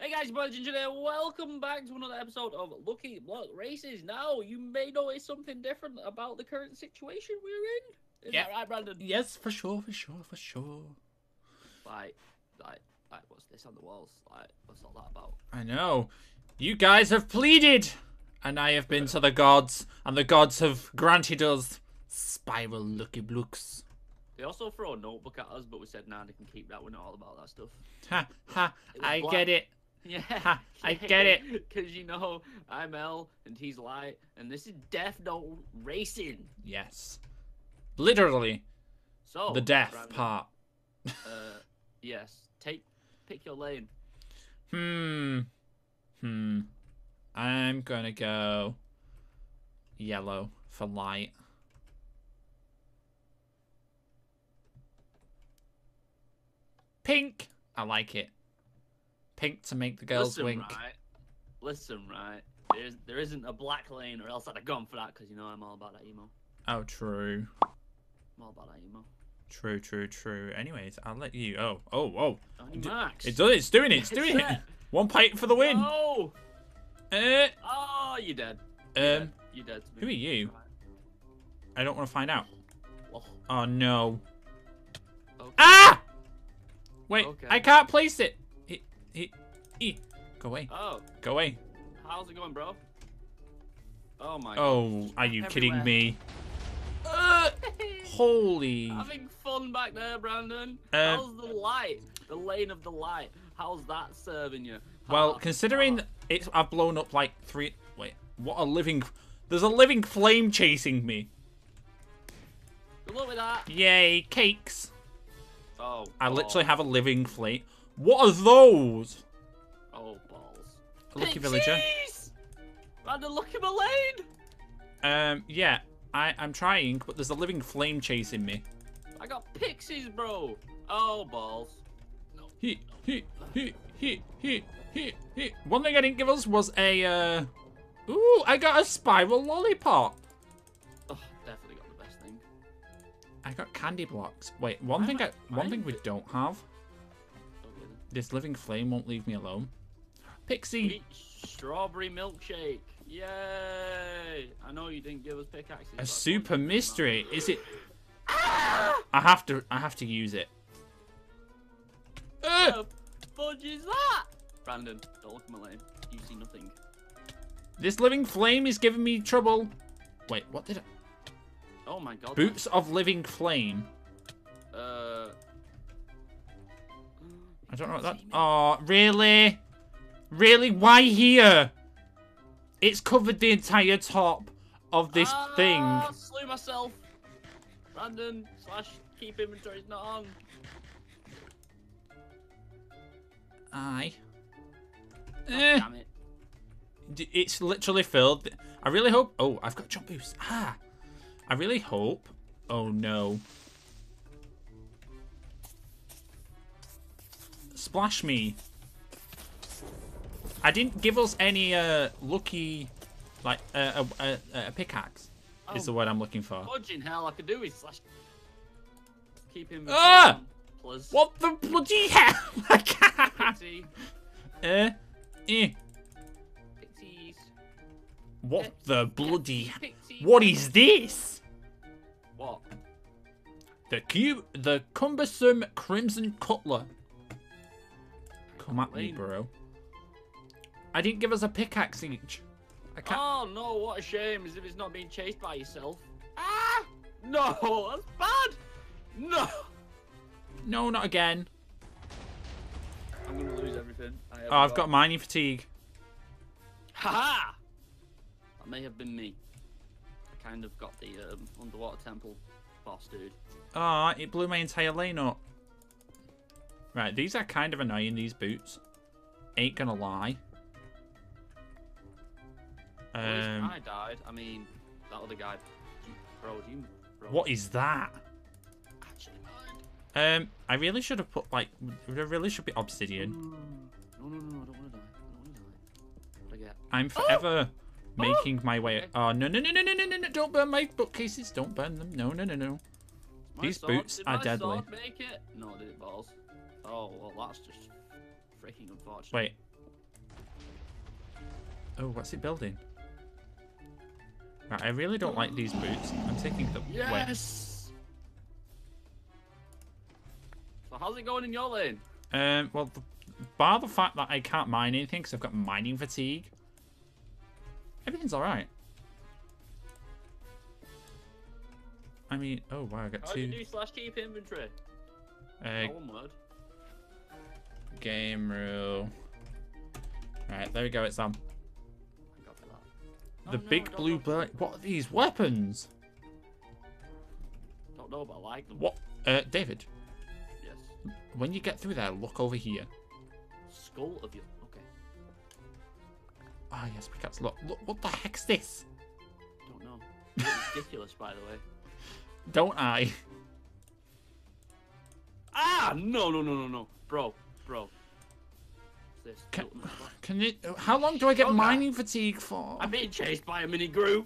Hey guys, boys and today, welcome back to another episode of Lucky Block Races. Now, you may notice something different about the current situation we're in. Is that right, Brandon? Yes, for sure. Like, what's this on the walls? Like, what's all that about? I know. You guys have pleaded, and I have been to the gods, and the gods have granted us spiral lucky blocks. They also throw a notebook at us, but we said, nah, they can keep that. We're not all about that stuff. I get it. Yeah, ha, I get it. Because, you know, I'm L, and he's Light, and this is Death Note Racing. Yes. Literally. So the death part. Yes. Pick your lane. I'm going to go yellow for Light. Pink. I like it. Pink to make the girls wink. Listen, right. There isn't a black lane, or else I'd have gone for that, because, you know, I'm all about that emo. Oh, true. I'm all about that emo. True. Anyways, I'll let you... Oh. Max. It's doing it. 1 point for the win. Oh! You're dead. You're dead to me. Who are you? I don't want to find out. Oh, no. Okay. Ah! Wait, okay. I can't place it. Go away. Oh. Go away. How's it going, bro? Oh, my God. Oh, are you kidding me? Holy. Having fun back there, Brandon. How's the light? The lane of the light. How's that serving you? Well, considering I've blown up like three... Wait, what a living... There's a living flame chasing me. Good luck with that. Yay, cakes. Oh, I literally have a living flame. What are those? Oh, balls. A lucky villager. Brandon, look at my lane. Yeah, I'm trying, but there's a living flame chasing me. I got pixies, bro. Oh, balls. No. He. One thing I didn't give us was a, Ooh, I got a spiral lollipop. Oh, definitely got the best thing. I got candy blocks. Wait, one thing we don't have. This living flame won't leave me alone. Pixie! Strawberry milkshake! Yay! I know you didn't give us pickaxes. A super mystery! Is it? I have to use it. What the fudge is that? Brandon, don't look at my lane. You see nothing. This living flame is giving me trouble. Wait, what did I? Oh my God! Boots of living flame. I don't know what that... Oh, really? Really? Why here? It's covered the entire top of this thing. I slew myself. Brandon, / keep inventory's not on. Damn it. It's literally filled. I really hope... Oh, I've got jump boost. I really hope... Oh, no. Splash me. I didn't give us any lucky, like, a pickaxe is the word I'm looking for. Fudging hell, I could do is slash. Keep him. What the bloody hell? I can't. Pixies. What the bloody? Pixies. What is this? What? The cumbersome crimson cutler. Come at me, bro. I didn't give us a pickaxe each. I can't. Oh, no, what a shame, as if it's not being chased by yourself. Ah! No, that's bad! No! No, not again. I'm going to lose everything. I've got mining fatigue. Ha-ha! That may have been me. I kind of got the underwater temple boss, dude. Ah, it blew my entire lane up. Right, these are kind of annoying, these boots. Ain't gonna lie. At least when I died, I mean, that other guy. Bro. What is that? Actually, mine. I really should have put, like, there really should be obsidian. No, I don't wanna die. What do I get? I'm forever making my way. Okay. Oh, no, don't burn my bookcases. Don't burn them. No. These boots are deadly. Did my sword make it? No, I did it, balls. Oh, well, that's just freaking unfortunate. Wait, Oh, what's it building? Right, I really don't like these boots. I'm taking the yes! Wet. So how's it going in your lane? Well, bar the fact that I can't mine anything because I've got mining fatigue, everything's all right. I mean, oh wow, I got two. How do you do slash keep inventory? One word. Game rule. Right, there we go. It's on. The big blue bird. What are these weapons? Don't know, but I like them. What? David. Yes. When you get through there, look over here. Skull of you. Okay. Ah, oh, yes, pickaxe. Look. What the heck's this? Don't know. It's ridiculous, by the way. Don't I? Ah! No. Bro. This. Can you? How long do I get mining fatigue for? I'm being chased by a mini Groot.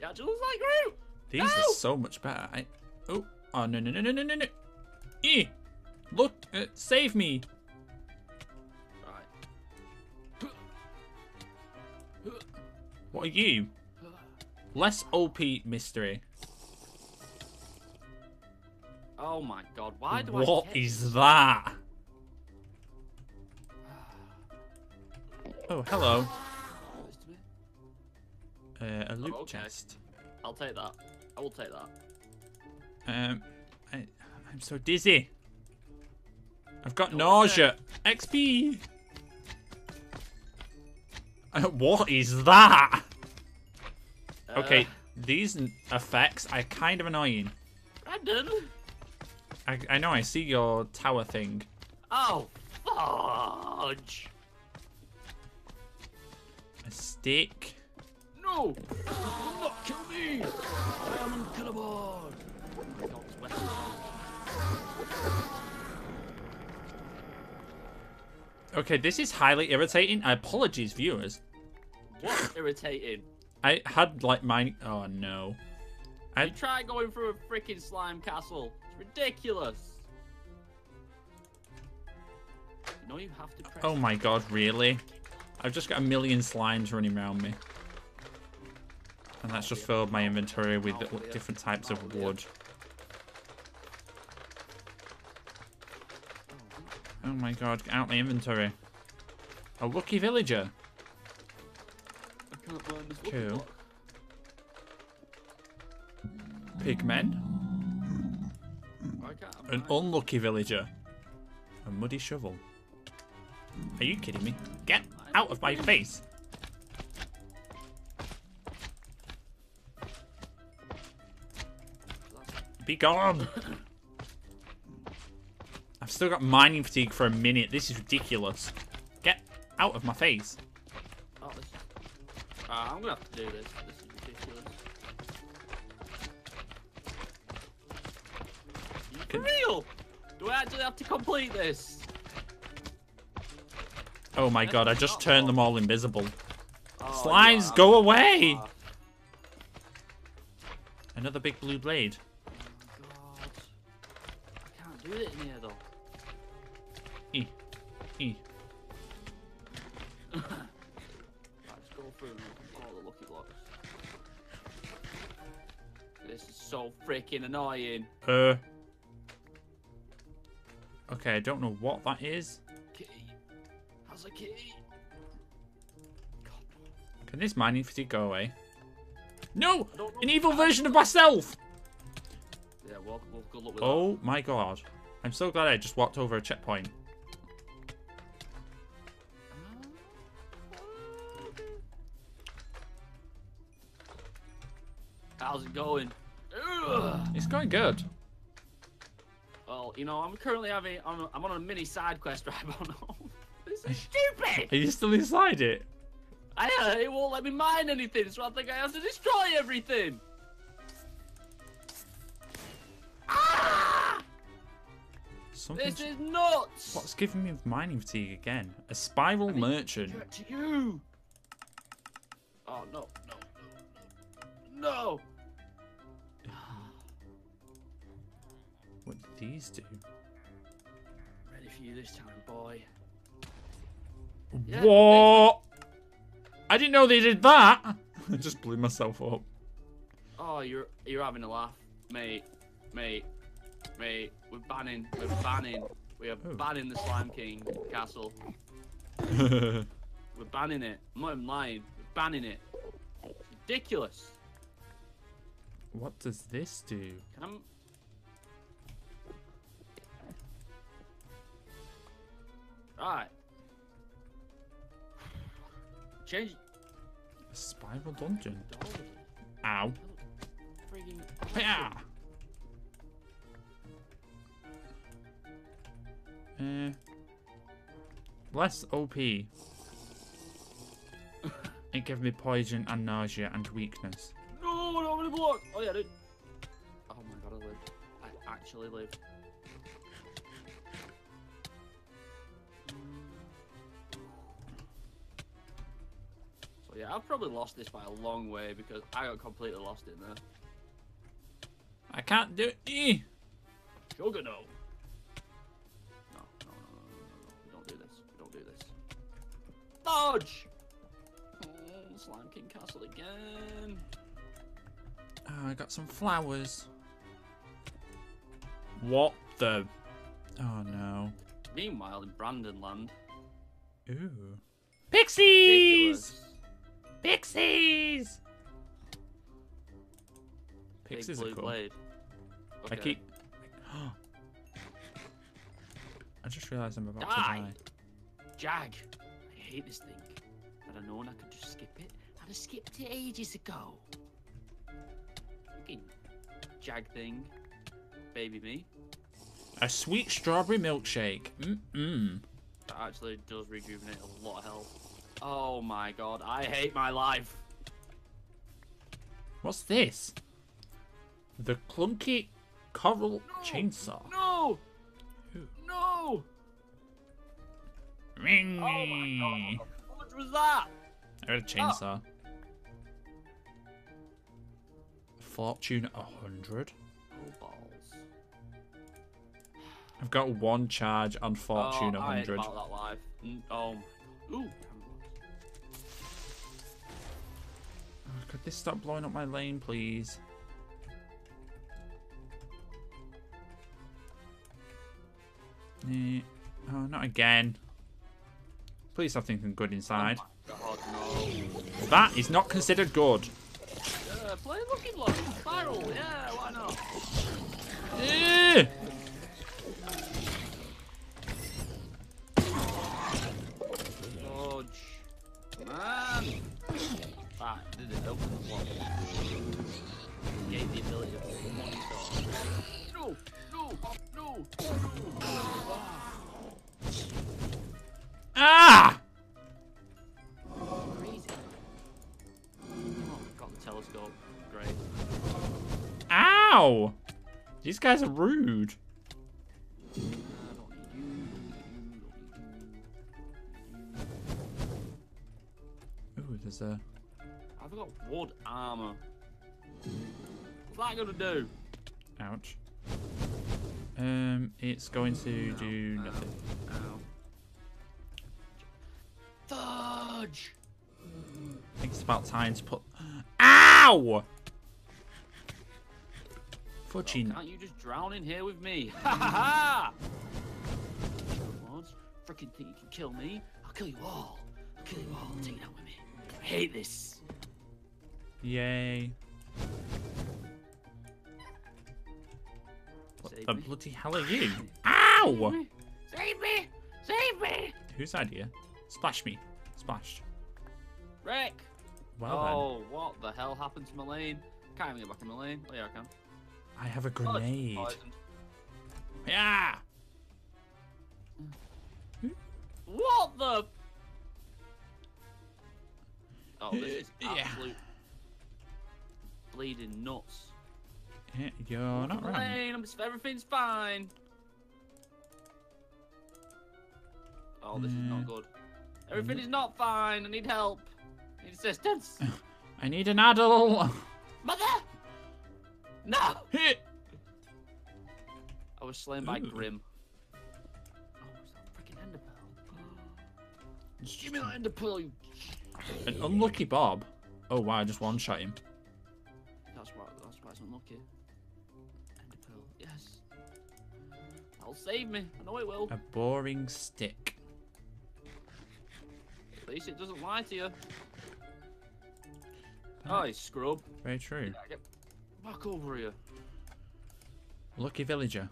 Yeah, it looks like Groot. These are so much better. Oh no. Eh, look, save me. All right. What are you? Less OP mystery. Oh my god, why do I... What is that? Oh, hello. A loot chest. I'll take that. I will take that. I'm so dizzy. I've got nausea. XP! What is that? Okay, these effects are kind of annoying. Brandon! I know, I see your tower thing. Oh, fudge! A stick. No! Do not kill me! I am unkillable! Okay, this is highly irritating. Apologies, viewers. What's irritating? I had, like, mine. Oh, no. You try going through a freaking slime castle. Ridiculous. You know you have to press. Oh my god, really? I've just got a million slimes running around me. And that's just filled my inventory with different types of wood. Oh my god, get out my inventory. A lucky villager. I can't burn this cool. Pigmen. An unlucky villager. A muddy shovel. Are you kidding me? Get out of my face! Be gone! I've still got mining fatigue for a minute. This is ridiculous. Get out of my face. Oh, this... I'm gonna have to do this. This is ridiculous. For real? Do I actually have to complete this? Oh my god, I just turned them all invisible. Oh, slimes, yeah, go away! Another big blue blade. Oh god. I can't do it in here though. Right, let's go through all the lucky blocks. This is so freaking annoying. Okay, I don't know what that is. Key. How's a key? God. Can this mining fatigue go away? No! An evil version of myself! Yeah, well, good luck with that. Oh my god. I'm so glad I just walked over a checkpoint. How's it going? It's going good. Well, you know, I'm currently having... I'm on a mini side quest right now. This is stupid! Are you still inside it? It won't let me mine anything, so I think I have to destroy everything! Ah! This is nuts! What's giving me mining fatigue again? A spiral merchant. To you! Oh, no! What do these do? Ready for you this time, boy. Yeah, what? I didn't know they did that. I just blew myself up. Oh, you're having a laugh, mate, mate. We are banning the Slime King castle. We're banning it. I'm not even lying. We're banning it. It's ridiculous. What does this do? Right. Change. A spiral dungeon. Ow. Friggin' yeah. Less OP. It gave me poison and nausea and weakness. No, not many blocks. Oh yeah, I did. Oh my god, I lived. I actually lived. So yeah, I've probably lost this by a long way because I got completely lost in there. I can't do it. Sugar no. Dodge! Oh, Slime King Castle again. Oh, I got some flowers. What the? Oh no. Meanwhile, in Brandonland. Ooh. Pixies! Ridiculous. Pixies! Pixies are cool. Okay. I keep. I just realised I'm about to die. Jag. I hate this thing. Had I known I could just skip it, I'd have skipped it ages ago. Fucking jag thing, baby me. A sweet strawberry milkshake. That actually does rejuvenate a lot of health. Oh my god, I hate my life. What's this? The clunky coral chainsaw. No! Ooh. No! Ring. Oh my god, how much was that? I had a chainsaw. Oh. Fortune 100. Oh, balls. I've got one charge on Fortune 100. I hate about that life. Oh. Ooh. Could this stop blowing up my lane, please? Oh, not again. Please have something good inside. Oh my God, no. That is not considered good. Play Looking Block. Spiral. Yeah, why not? Dodge. Man. That did it. Gave the ability to no, no, no, no. Ah! Oh, crazy. Oh, got the telescope. Great. Ow! These guys are rude. Ooh, there's a. I've got wood armor. What's that gonna do? Ouch. It's going to do nothing. Ow. Fudge! I think it's about time to put. Ow! Fudging. Oh, can't you just drown in here with me? Ha ha ha! Freaking think you can kill me? I'll kill you all. I'll kill you all. Take it out with me. I hate this. Yay. What the bloody hell are you? Ow! Save me! Save me! Whose idea? Splash me. Splashed. Wreck! Well then. What the hell happened to my lane? Can't even get back in my lane. Oh yeah, I can. I have a grenade. Oh, yeah! What the? Oh, this is absolute bleeding nuts. Yeah, you're not right. Everything's fine. Oh, this is not good. Everything is not fine. I need help. I need assistance. I need an adult. Mother! No! I was slain by Grim. Oh, it's that freaking Enderpearl. Give me that ender pearl, you... An unlucky Bob? Oh, wow, I just one-shot him. That's why it's unlucky. Ender pearl, yes. That'll save me. I know it will. A boring stick. At least it doesn't lie to you. Oh, you scrub. Very true. Yeah, get back over here. Lucky villager.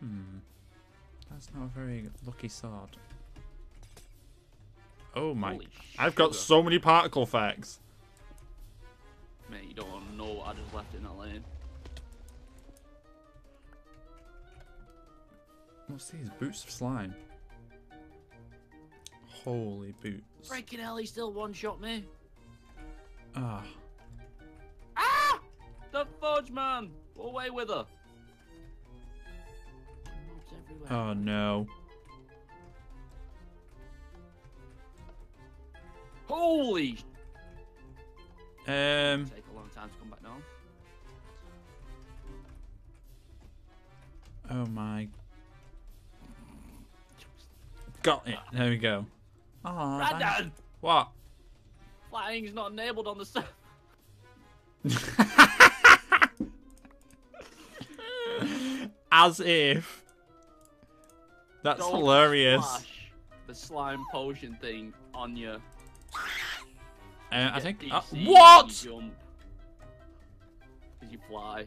Hmm. That's not a very lucky sword. Oh my. Holy I've sugar. Got so many particle facts. Mate, you don't want to know what I just left in that lane. What's these? Boots of slime. Holy boots. Freaking hell, he still one-shot me. Ah. Ah! The fudge man! Go away with her. Oh no. Holy! Take a long time to come back now. Oh my. Got it. There we go. Oh, Brandon! What? Flying's not enabled on the server. As if. That's don't hilarious. Splash the slime potion thing on you. I think. DC, what? You jump. Did you fly?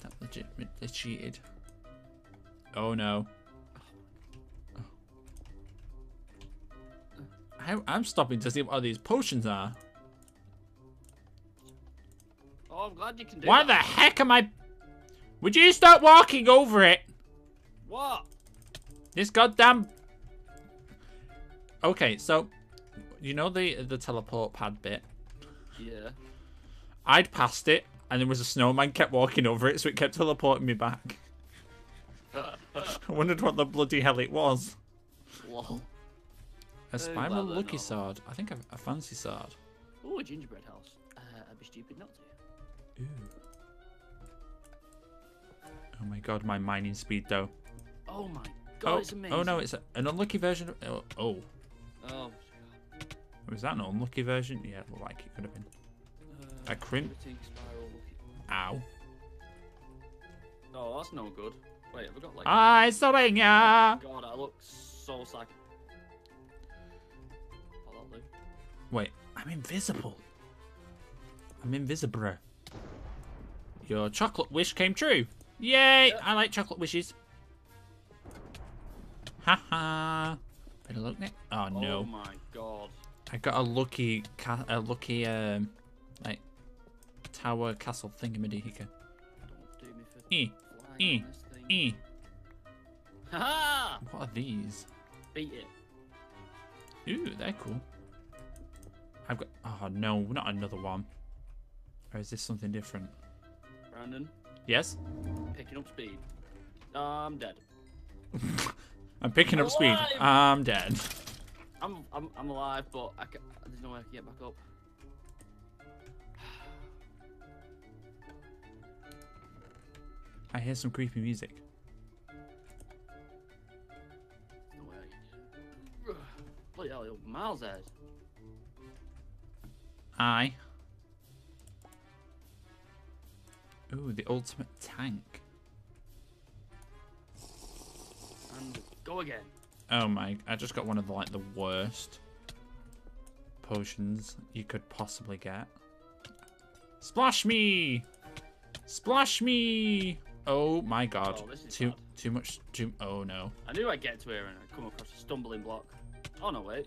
That legit. They cheated. Oh no. I'm stopping to see what all these potions are. Oh, I'm glad you can do why that. The heck am I? Would you stop walking over it? What? This goddamn. Okay, so you know the teleport pad bit. Yeah. I'd passed it, and there was a snowman kept walking over it, so it kept teleporting me back. I wondered what the bloody hell it was. Whoa. A spiral lucky sword. I think a fancy sword. Ooh, a gingerbread house. I'd be stupid not to. Ooh. Oh my god, my mining speed though. Oh my god, oh, it's amazing. Oh no, it's an unlucky version of... Oh. Oh. Oh. Was that an unlucky version? Yeah, it looked like it could have been. A crimp. Ow. Oh, that's no good. Wait, have I got like... I saw it, yeah! Oh my god, I look so sad. Wait, I'm invisible. I'm invisible. Your chocolate wish came true. Yay! Yep. I like chocolate wishes. Haha. Better look next. Oh no. Oh my god. I got a lucky like tower castle thingamadihica. Don't do me for flying on this thing. Haha! What are these? Beat it. Ooh, they're cool. I've got. Oh no, not another one. Or is this something different? Brandon? Yes? Picking up speed. I'm dead. I'm picking up speed. I'm dead. I'm alive, but I can, there's no way I can get back up. I hear some creepy music. No way. Bloody hell, you're miles ahead. Aye. Ooh, the ultimate tank. And go again. Oh my, I just got one of the, like, the worst potions you could possibly get. Splash me! Splash me! Oh my god. Oh, too much, oh no. I knew I'd get to here and I'd come across a stumbling block. Oh no, wait.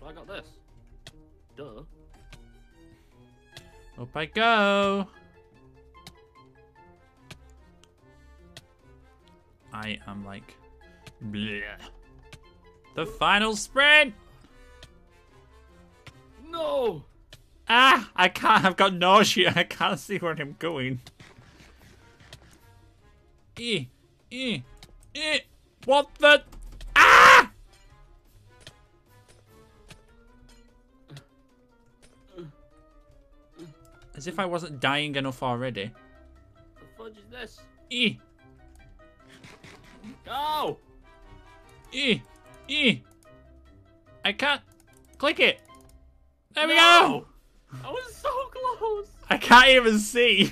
So I got this. Duh. Up I go. I am like, bleh. The final sprint. No. Ah, I can't. I've got nausea. I can't see where I'm going. What the? Ah! As if I wasn't dying enough already. What the fudge is this? Go! I can't click it. There we go. I was so close. I can't even see.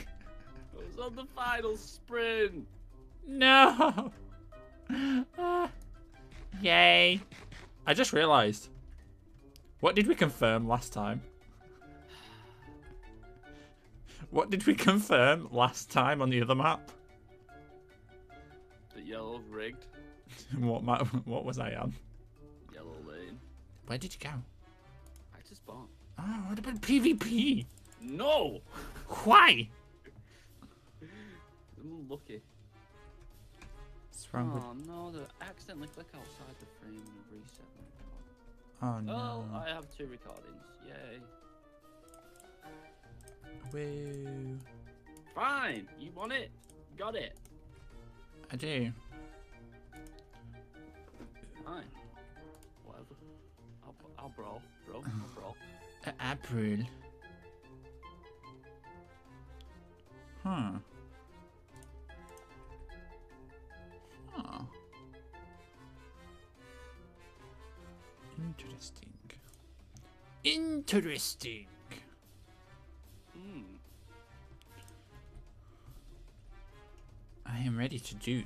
It was on the final sprint. No. Yay. I just realized. What did we confirm last time? What did we confirm last time on the other map? The yellow rigged. What map? What was I on? Yellow lane. Where did you go? I just spawned. Oh, what about PvP? No. Why? I'm lucky. What's wrong with... no! I accidentally click outside the frame and reset my record. Oh no! Oh, I have 2 recordings. Yay. Woo. Fine, you want it? Got it. I do. Fine. Whatever. I'll brawl. Bro, I'll brawl. April. Huh. Huh. Interesting. Interesting. I am ready to duke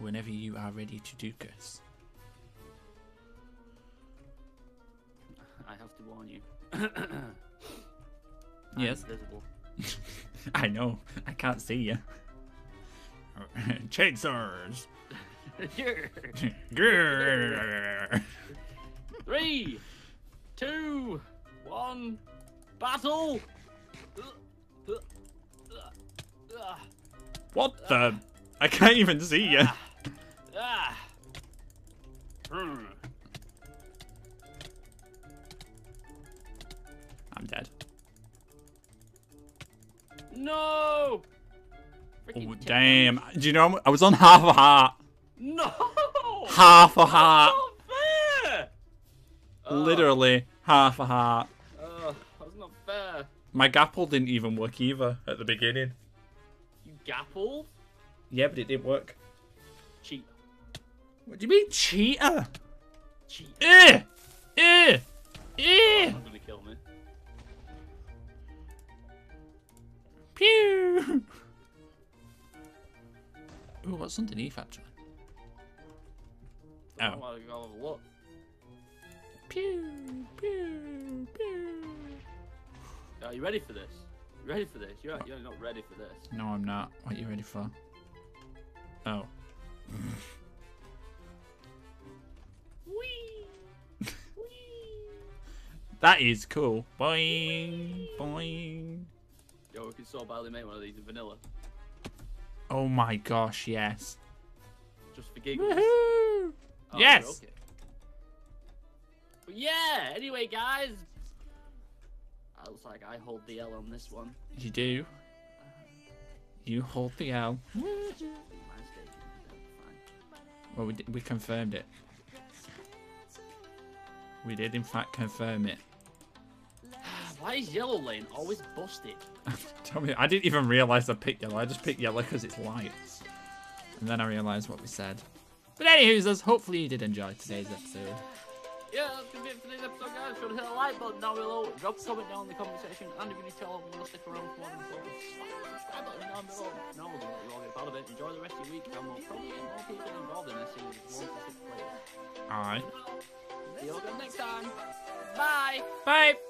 whenever you are ready to duke us. I have to warn you. Yes. Invisible. I know. I can't see you. Chainsaws. 3, 2, 1, battle. What the? I can't even see you. I'm dead. No! Freaking damn. Do you know, I was on half a heart. No! Half a heart. That's not fair! Literally half a heart. That's not fair. My gapple didn't even work either at the beginning. You gappled? Yeah, but it didn't work. Cheat. What do you mean, cheater? Cheat. Eh! Eh! Eh! I'm gonna kill me. Pew! Ooh, what's underneath actually? Oh. Well, you gotta have a look. Pew! Pew! Pew! Are you ready for this? You ready for this? You're not ready for this. No, I'm not. What are you ready for? Oh. Wee. Wee. That is cool. Boing. Boing. Yo, we can so badly make one of these in vanilla. Oh my gosh, yes. Just for giggles. Woohoo! Oh, yes! Okay. But yeah, anyway, guys. Looks like I hold the L on this one. You do. You hold the L. Well, we confirmed it. We did, in fact, confirm it. Why is yellow lane always busted? Tell me, I didn't even realise I picked yellow. I just picked yellow because it's light. And then I realised what we said. But anywho, hopefully you did enjoy today's episode. Yeah, that's gonna be it for this episode, guys. Be sure to hit the like button down below, drop a comment down in the comment section, and if you need to help, we'll stick around for one more. Subscribe button down below. Now we'll let you all get part of it. Enjoy the rest of your week, and we'll probably get more people involved in this series if you want to play. Alright. See you all next time. Bye! Bye!